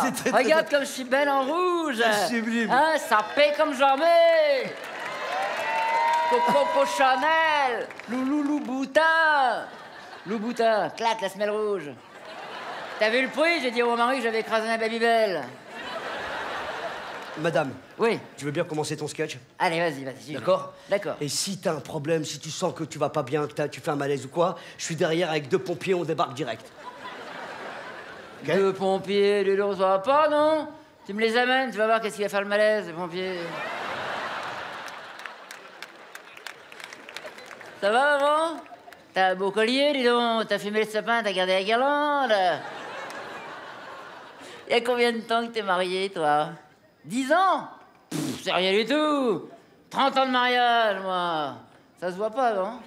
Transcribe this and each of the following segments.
très, très, regarde comme je suis belle en rouge. Sublime. Hein, ça paie comme jamais. Coco Chanel. Lou Boutin. Lou Boutin, claque la semelle rouge. T'as vu le prix? J'ai dit au mari que j'avais écrasé ma Babybel. Madame, oui. Tu veux bien commencer ton sketch? Allez, vas-y, vas-y. D'accord? D'accord. Et si t'as un problème, si tu sens que tu vas pas bien, que tu fais un malaise ou quoi, je suis derrière avec deux pompiers, on débarque direct. Okay? Deux pompiers, les lourds, ça va pas, non? Tu me les amènes, tu vas voir qu'est-ce qu'il va faire le malaise, les pompiers. Ça va, maman? T'as un beau collier, dis donc. T'as fumé le sapin, t'as gardé la guirlande. Il y a combien de temps que t'es marié, toi? 10 ans? C'est rien du tout. 30 ans de mariage, moi. Ça se voit pas, non?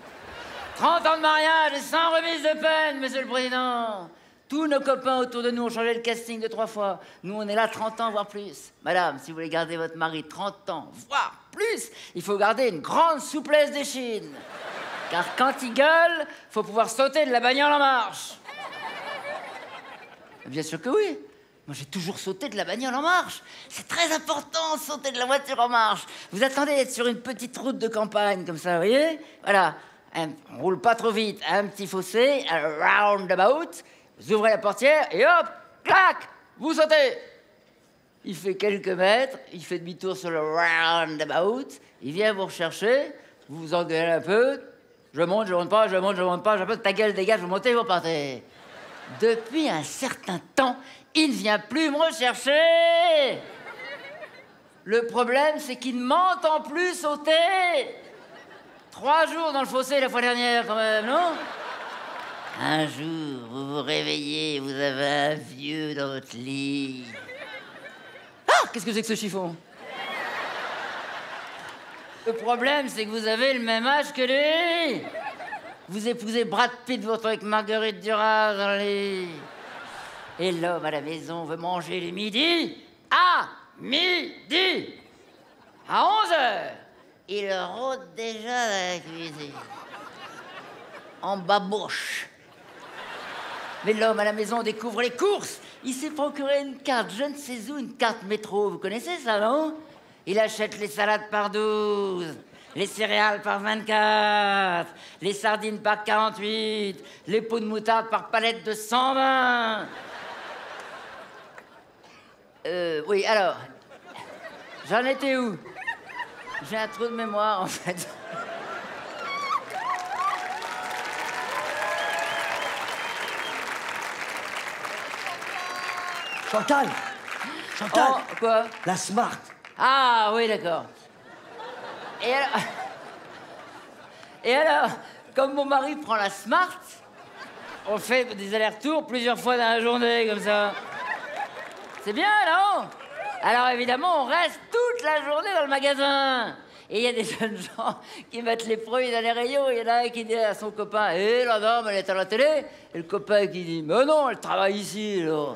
30 ans de mariage et sans remise de peine, monsieur le président. Tous nos copains autour de nous ont changé le casting de 3 fois. Nous, on est là 30 ans, voire plus. Madame, si vous voulez garder votre mari 30 ans, voire plus, il faut garder une grande souplesse des chines. Car quand il gueule, faut pouvoir sauter de la bagnole en marche. Bien sûr que oui. Moi, j'ai toujours sauté de la bagnole en marche. C'est très important, sauter de la voiture en marche. Vous attendez d'être sur une petite route de campagne, comme ça, vous voyez? Voilà. On roule pas trop vite. Un petit fossé, un roundabout. Vous ouvrez la portière et hop, clac, vous sautez. Il fait quelques mètres, il fait demi-tour sur le roundabout. Il vient vous rechercher, vous vous engueulez un peu. Je monte pas, je monte, je monte pas. Je monte, ta gueule, dégage, vous montez, vous partez. Depuis un certain temps, il ne vient plus me rechercher. Le problème, c'est qu'il ne m'entend plus sauter. 3 jours dans le fossé la fois dernière, quand même, non? Un jour, vous vous réveillez, vous avez un vieux dans votre lit. Ah! Qu'est-ce que c'est que ce chiffon? Le problème, c'est que vous avez le même âge que lui. Vous épousez Brad Pitt, vous retrouvez avec Marguerite Duras dans les... Et l'homme à la maison veut manger le midi à midi. À 11 h, il rôde déjà dans la cuisine. En babouche. Mais l'homme à la maison découvre les courses. Il s'est procuré une carte, je ne sais où, une carte métro. Vous connaissez ça, non? Il achète les salades par 12, les céréales par 24, les sardines par 48, les pots de moutarde par palette de 120. Oui, alors... J'en étais où? J'ai un trou de mémoire, en fait. Chantal! Chantal! Oh, quoi? La Smart! Ah, oui, d'accord. Et alors... comme mon mari prend la Smart, on fait des allers-retours plusieurs fois dans la journée, comme ça. C'est bien, non? Alors, évidemment, on reste toute la journée dans le magasin. Et il y a des jeunes gens qui mettent les produits dans les rayons. Il y en a un qui dit à son copain, « Eh, la dame, elle est à la télé ?» Et le copain qui dit, « Mais non, elle travaille ici, là. »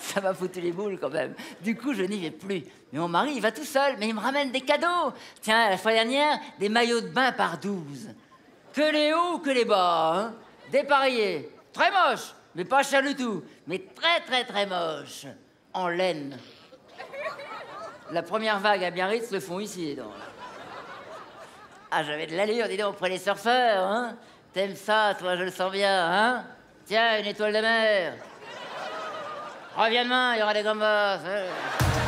Ça m'a foutu les boules, quand même. Du coup, je n'y vais plus. Mais mon mari, il va tout seul, mais il me ramène des cadeaux. Tiens, la fois dernière, des maillots de bain par 12. Que les hauts, que les bas, hein. Dépareillés. Très moche, mais pas cher du tout. Mais très, très, très moche. En laine. La première vague à Biarritz le font ici, donc. Ah, j'avais de l'allure, dis donc, auprès des surfeurs, hein. T'aimes ça, toi, je le sens bien, hein. Tiens, une étoile de mer. Reviens demain, il y aura des gambas.